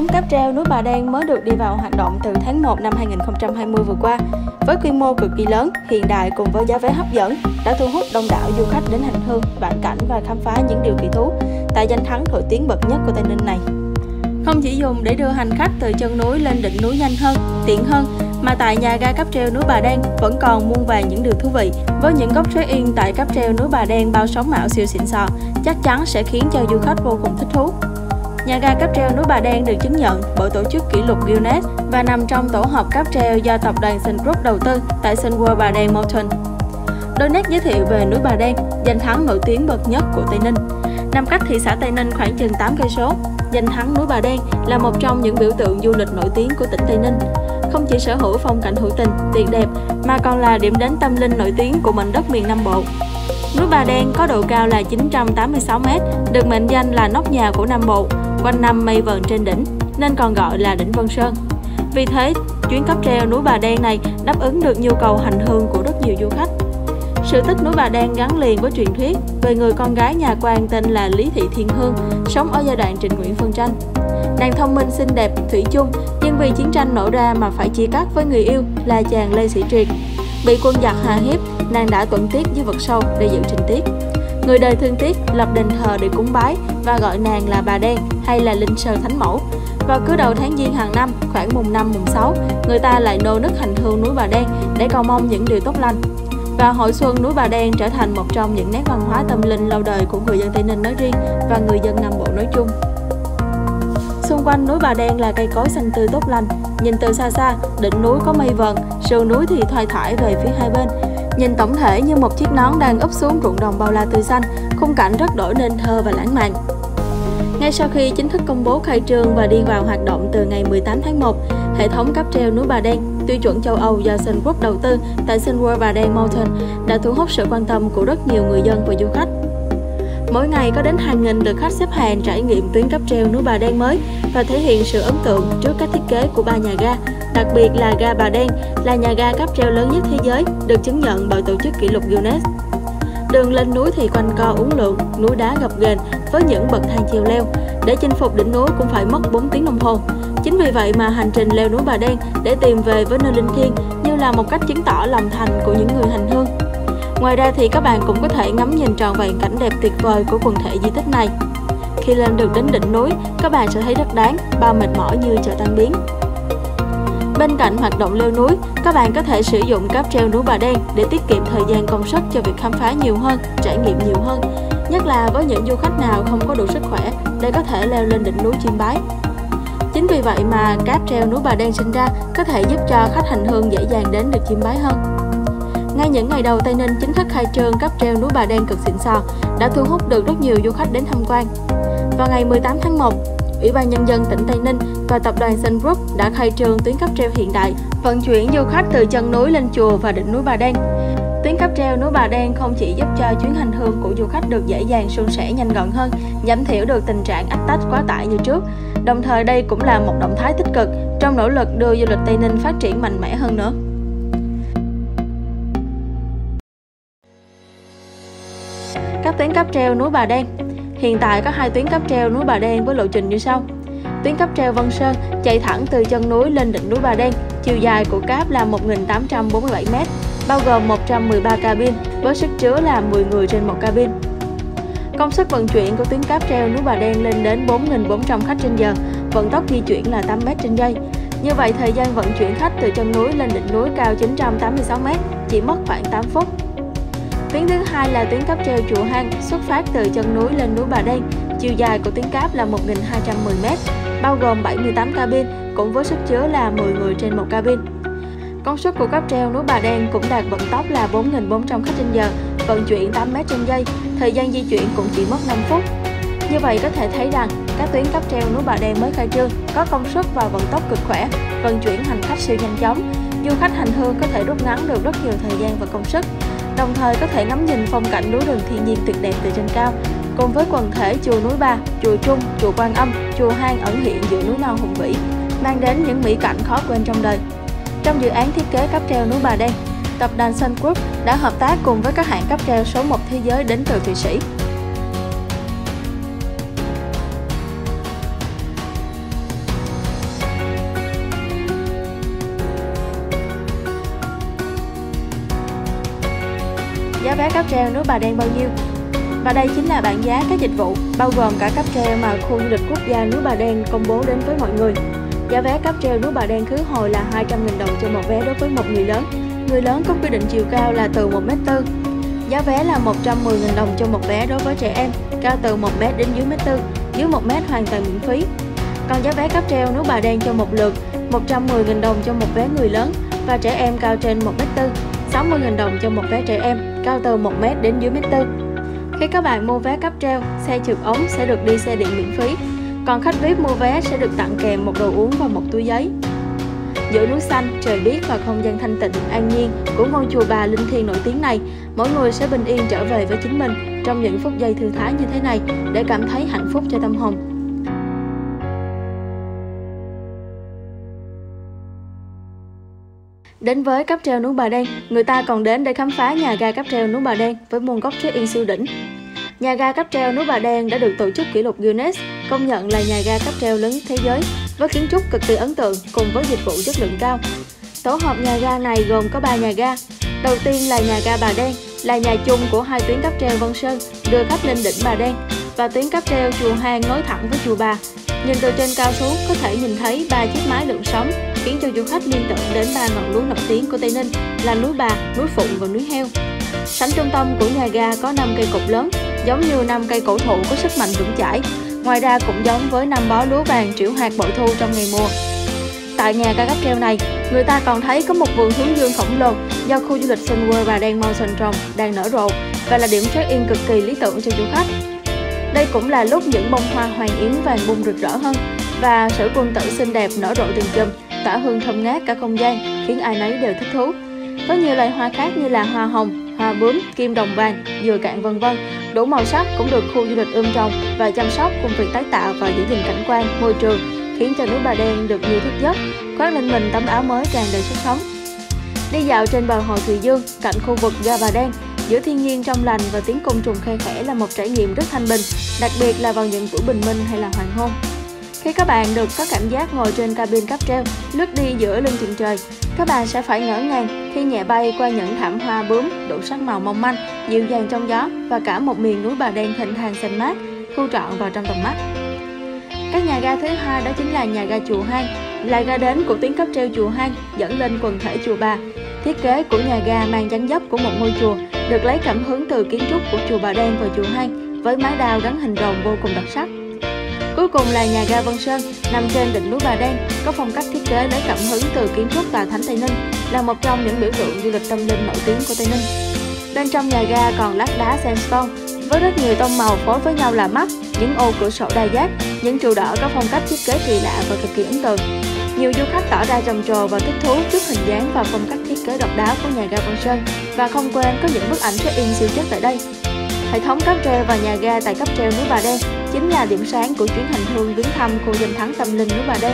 thống cáp treo núi Bà Đen mới được đi vào hoạt động từ tháng 1 năm 2020 vừa qua. Với quy mô cực kỳ lớn, hiện đại cùng với giá vé hấp dẫn đã thu hút đông đảo du khách đến hành hương, vãn cảnh và khám phá những điều kỳ thú tại danh thắng nổi tiếng bậc nhất của Tây Ninh này. Không chỉ dùng để đưa hành khách từ chân núi lên đỉnh núi nhanh hơn, tiện hơn, mà tại nhà ga cáp treo núi Bà Đen vẫn còn muôn vàn những điều thú vị. Với những gốc rễ yên tại cáp treo núi Bà Đen bao sóng mạo siêu xịn sò, chắc chắn sẽ khiến cho du khách vô cùng thích thú. Nhà ga cáp treo núi Bà Đen được chứng nhận bởi tổ chức kỷ lục Guinness và nằm trong tổ hợp cáp treo do tập đoàn Sun Group đầu tư tại Sun World Bà Đen Mountain. Đôi nét giới thiệu về núi Bà Đen, danh thắng nổi tiếng bậc nhất của Tây Ninh. Nằm cách thị xã Tây Ninh khoảng chừng 8 cây số, danh thắng núi Bà Đen là một trong những biểu tượng du lịch nổi tiếng của tỉnh Tây Ninh. Không chỉ sở hữu phong cảnh hữu tình, tuyệt đẹp mà còn là điểm đến tâm linh nổi tiếng của mảnh đất miền Nam Bộ. Núi Bà Đen có độ cao là 986 m, được mệnh danh là nóc nhà của Nam Bộ. Quanh năm mây vờn trên đỉnh nên còn gọi là đỉnh Vân Sơn. Vì thế, chuyến cáp treo núi Bà Đen này đáp ứng được nhu cầu hành hương của rất nhiều du khách. Sự tích núi Bà Đen gắn liền với truyền thuyết về người con gái nhà quan tên là Lý Thị Thiên Hương, sống ở giai đoạn Trịnh Nguyễn phân tranh. Nàng thông minh xinh đẹp, thủy chung, nhưng vì chiến tranh nổ ra mà phải chia cắt với người yêu là chàng Lê Sĩ Triệt. Bị quân giặc hà hiếp, nàng đã tuẫn tiết dưới vực sâu để giữ trinh tiết. Người đời thương tiếc lập đền thờ để cúng bái và gọi nàng là Bà Đen hay là Linh Sơn Thánh Mẫu. Vào cứ đầu tháng Giêng hàng năm, khoảng mùng 5, mùng 6, người ta lại nô nức hành hương núi Bà Đen để cầu mong những điều tốt lành. Và hội xuân núi Bà Đen trở thành một trong những nét văn hóa tâm linh lâu đời của người dân Tây Ninh nói riêng và người dân Nam Bộ nói chung. Xung quanh núi Bà Đen là cây cối xanh tươi tốt lành. Nhìn từ xa xa, đỉnh núi có mây vờn, sườn núi thì thoai thoải về phía hai bên. Nhìn tổng thể như một chiếc nón đang úp xuống ruộng đồng bao la tươi xanh, khung cảnh rất đổi nên thơ và lãng mạn. Ngay sau khi chính thức công bố khai trương và đi vào hoạt động từ ngày 18 tháng 1, hệ thống cáp treo núi Bà Đen tiêu chuẩn châu Âu do Sun Group đầu tư tại Sun World Bà Đen Mountain đã thu hút sự quan tâm của rất nhiều người dân và du khách. Mỗi ngày có đến hàng nghìn lượt khách xếp hàng trải nghiệm tuyến cáp treo núi Bà Đen mới và thể hiện sự ấn tượng trước các thiết kế của ba nhà ga, đặc biệt là ga Bà Đen là nhà ga cáp treo lớn nhất thế giới, được chứng nhận bởi tổ chức kỷ lục Guinness. Đường lên núi thì quanh co uốn lượn, núi đá gập ghềnh với những bậc thang treo leo. Để chinh phục đỉnh núi cũng phải mất 4 tiếng đồng hồ. Chính vì vậy mà hành trình leo núi Bà Đen để tìm về với nơi linh thiêng như là một cách chứng tỏ lòng thành của những người hành hương. Ngoài ra thì các bạn cũng có thể ngắm nhìn trọn vẹn cảnh đẹp tuyệt vời của quần thể di tích này. Khi lên được đến đỉnh núi, các bạn sẽ thấy đất đá, bao mệt mỏi như chợ tan biến. Bên cạnh hoạt động leo núi, các bạn có thể sử dụng cáp treo núi Bà Đen để tiết kiệm thời gian công sức cho việc khám phá nhiều hơn, trải nghiệm nhiều hơn. Nhất là với những du khách nào không có đủ sức khỏe để có thể leo lên đỉnh núi chiêm bái. Chính vì vậy mà cáp treo núi Bà Đen sinh ra có thể giúp cho khách hành hương dễ dàng đến được chiêm bái hơn. Ngay những ngày đầu Tây Ninh chính thức khai trương cáp treo núi Bà Đen cực xịn sò đã thu hút được rất nhiều du khách đến tham quan. Vào ngày 18 tháng 1, Ủy ban Nhân dân tỉnh Tây Ninh và tập đoàn Sun Group đã khai trương tuyến cáp treo hiện đại, vận chuyển du khách từ chân núi lên chùa và đỉnh núi Bà Đen. Tuyến cáp treo núi Bà Đen không chỉ giúp cho chuyến hành hương của du khách được dễ dàng, suôn sẻ, nhanh gọn hơn, giảm thiểu được tình trạng ách tắc quá tải như trước. Đồng thời đây cũng là một động thái tích cực trong nỗ lực đưa du lịch Tây Ninh phát triển mạnh mẽ hơn nữa. Các tuyến cáp treo núi Bà Đen. Hiện tại có hai tuyến cáp treo núi Bà Đen với lộ trình như sau. Tuyến cáp treo Vân Sơn chạy thẳng từ chân núi lên đỉnh núi Bà Đen, chiều dài của cáp là 1847 m, bao gồm 113 cabin với sức chứa là 10 người trên một cabin. Công suất vận chuyển của tuyến cáp treo núi Bà Đen lên đến 4.400 khách trên giờ, vận tốc di chuyển là 8 m trên giây. Như vậy thời gian vận chuyển khách từ chân núi lên đỉnh núi cao 986 m chỉ mất khoảng 8 phút. Tuyến thứ hai là tuyến cáp treo Chùa Hang xuất phát từ chân núi lên núi Bà Đen. Chiều dài của tuyến cáp là 1210 m, bao gồm 78 cabin cũng với sức chứa là 10 người trên một cabin. Công suất của cáp treo núi Bà Đen cũng đạt vận tốc là 4.400 khách trên giờ, vận chuyển 8 m trên giây, thời gian di chuyển cũng chỉ mất 5 phút. Như vậy có thể thấy rằng các tuyến cáp treo núi Bà Đen mới khai trương có công suất và vận tốc cực khỏe, vận chuyển hành khách siêu nhanh chóng, du khách hành hương có thể rút ngắn được rất nhiều thời gian và công sức. Đồng thời có thể ngắm nhìn phong cảnh núi rừng thiên nhiên tuyệt đẹp từ trên cao, cùng với quần thể chùa núi Bà, chùa Trung, chùa Quan Âm, chùa Hang ẩn hiện giữa núi non hùng vĩ, mang đến những mỹ cảnh khó quên trong đời. Trong dự án thiết kế cáp treo núi Bà Đen, tập đoàn Sun Group đã hợp tác cùng với các hãng cáp treo số 1 thế giới đến từ Thụy Sĩ. giá vé cáp treo núi Bà Đen bao nhiêu. Và đây chính là bảng giá các dịch vụ, bao gồm cả cáp treo mà khu du lịch quốc gia núi Bà Đen công bố đến với mọi người. Giá vé cáp treo núi Bà Đen khứ hồi là 200.000 đồng cho một vé đối với một người lớn. Người lớn có quy định chiều cao là từ 1m4. Giá vé là 110.000 đồng cho một vé đối với trẻ em, cao từ 1m đến dưới 1m4, dưới 1m hoàn toàn miễn phí. Còn giá vé cáp treo núi Bà Đen cho một lượt, 110.000 đồng cho một vé người lớn và trẻ em cao trên 1m4, 60.000 đồng cho một vé trẻ em, cao từ 1m đến dưới 1m4. Khi các bạn mua vé cáp treo, xe trượt ống sẽ được đi xe điện miễn phí. Còn khách VIP mua vé sẽ được tặng kèm một đồ uống và một túi giấy. Giữa núi xanh, trời biếc và không gian thanh tịnh, an nhiên của ngôi chùa Bà Linh Thiêng nổi tiếng này, mỗi người sẽ bình yên trở về với chính mình trong những phút giây thư thái như thế này để cảm thấy hạnh phúc cho tâm hồn. Đến với cáp treo núi Bà Đen, người ta còn đến để khám phá nhà ga cáp treo núi Bà Đen với muôn gốc check-in siêu đỉnh. Nhà ga cáp treo núi Bà Đen đã được tổ chức kỷ lục Guinness công nhận là nhà ga cáp treo lớn nhất thế giới với kiến trúc cực kỳ ấn tượng cùng với dịch vụ chất lượng cao. Tổ hợp nhà ga này gồm có 3 nhà ga. Đầu tiên là nhà ga Bà Đen, là nhà chung của hai tuyến cáp treo Vân Sơn đưa khách lên đỉnh Bà Đen và tuyến cáp treo Chùa Hang nối thẳng với chùa Bà. Nhìn từ trên cao xuống có thể nhìn thấy 3 chiếc mái lượn sóng, khiến cho du khách liên tưởng đến 3 ngọn núi nổi tiếng của Tây Ninh là núi Bà, núi Phụng và núi Heo. Sảnh trung tâm của nhà ga có 5 cây cột lớn, giống như 5 cây cổ thụ có sức mạnh vững chãi. Ngoài ra cũng giống với 5 bó lúa vàng triệu hạt bội thu trong ngày mùa. Tại nhà ga cáp treo này, người ta còn thấy có một vườn hướng dương khổng lồ do khu du lịch Sun World Bà Đen Mountain trồng đang nở rộ và là điểm check-in cực kỳ lý tưởng cho du khách. Đây cũng là lúc những bông hoa hoàng yến vàng bung rực rỡ hơn và sử quân tử xinh đẹp nở rộ từng chùm, tỏa hương thơm ngát cả không gian, khiến ai nấy đều thích thú. Có nhiều loài hoa khác như là hoa hồng, hoa bướm, kim đồng vàng, dừa cạn vân vân, đủ màu sắc cũng được khu du lịch ươm trồng và chăm sóc cùng việc tái tạo và giữ gìn cảnh quan, môi trường, khiến cho núi Bà Đen được nhiều thức giấc, khoác lên mình tấm áo mới tràn đầy sức sống. Đi dạo trên bờ hồ Thùy Dương, cạnh khu vực ga Bà Đen, giữa thiên nhiên trong lành và tiếng côn trùng khe khẽ là một trải nghiệm rất thanh bình, đặc biệt là vào những buổi bình minh hay là hoàng hôn. Khi các bạn được có cảm giác ngồi trên cabin cáp treo, lướt đi giữa lưng chừng trời, các bạn sẽ phải ngỡ ngàng khi nhẹ bay qua những thảm hoa bướm đủ sắc màu mong manh, dịu dàng trong gió và cả một miền núi Bà Đen thênh thang xanh mát, thu trọn vào trong tầm mắt. Các nhà ga thứ hai đó chính là nhà ga Chùa Hang, là ga đến của tuyến cáp treo Chùa Hang dẫn lên quần thể chùa Bà. Thiết kế của nhà ga mang dáng dấp của một ngôi chùa, được lấy cảm hứng từ kiến trúc của chùa Bà Đen và chùa Hang với mái đao gắn hình rồng vô cùng đặc sắc. Cuối cùng là nhà ga Vân Sơn, nằm trên đỉnh núi Bà Đen, có phong cách thiết kế lấy cảm hứng từ kiến trúc tòa thánh Tây Ninh, là một trong những biểu tượng du lịch tâm linh nổi tiếng của Tây Ninh. Bên trong nhà ga còn lát đá sandstone với rất nhiều tông màu phối với nhau là mắt, những ô cửa sổ đa giác, những trụ đỏ có phong cách thiết kế kỳ lạ và cực kỳ ấn tượng. Nhiều du khách tỏ ra trầm trồ và thích thú trước hình dáng và phong cách thiết kế độc đáo của nhà ga Vân Sơn và không quên có những bức ảnh check-in siêu chất tại đây. Hệ thống cáp treo và nhà ga tại cáp treo núi Bà Đen chính là điểm sáng của chuyến hành hương viếng thăm khu danh thắng tâm linh núi Bà Đen.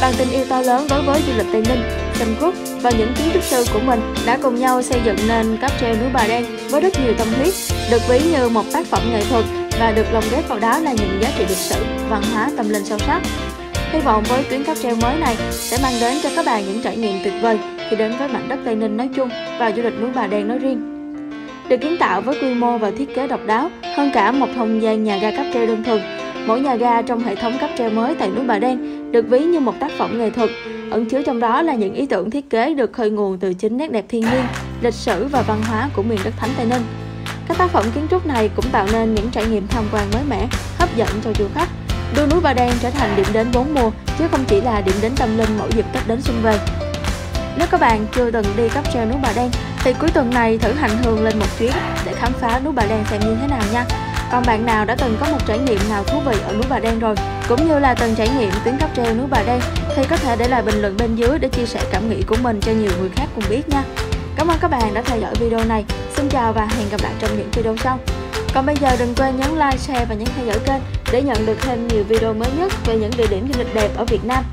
Bằng tình yêu to lớn đối với du lịch Tây Ninh, Sun Group và những kiến trúc sư của mình đã cùng nhau xây dựng nên cáp treo núi Bà Đen với rất nhiều tâm huyết, được ví như một tác phẩm nghệ thuật và được lồng ghép vào đó là những giá trị lịch sử, văn hóa, tâm linh sâu sắc. Hy vọng với tuyến cáp treo mới này sẽ mang đến cho các bạn những trải nghiệm tuyệt vời khi đến với mảnh đất Tây Ninh nói chung và du lịch núi Bà Đen nói riêng. Được kiến tạo với quy mô và thiết kế độc đáo hơn cả một không gian nhà ga cáp treo đơn thuần, mỗi nhà ga trong hệ thống cáp treo mới tại núi Bà Đen được ví như một tác phẩm nghệ thuật, ẩn chứa trong đó là những ý tưởng thiết kế được khơi nguồn từ chính nét đẹp thiên nhiên, lịch sử và văn hóa của miền đất Thánh Tây Ninh. Các tác phẩm kiến trúc này cũng tạo nên những trải nghiệm tham quan mới mẻ, hấp dẫn cho du khách, đưa núi Bà Đen trở thành điểm đến 4 mùa chứ không chỉ là điểm đến tâm linh mỗi dịp Tết đến xuân về. Nếu các bạn chưa từng đi cáp treo núi Bà Đen thì cuối tuần này thử hành hương lên một chuyến để khám phá núi Bà Đen xem như thế nào nha. Còn bạn nào đã từng có một trải nghiệm nào thú vị ở núi Bà Đen rồi, cũng như là từng trải nghiệm tuyến cáp treo núi Bà Đen thì có thể để lại bình luận bên dưới để chia sẻ cảm nghĩ của mình cho nhiều người khác cùng biết nha. Cảm ơn các bạn đã theo dõi video này. Xin chào và hẹn gặp lại trong những video sau. Còn bây giờ đừng quên nhấn like, share và nhấn theo dõi kênh để nhận được thêm nhiều video mới nhất về những địa điểm du lịch đẹp ở Việt Nam.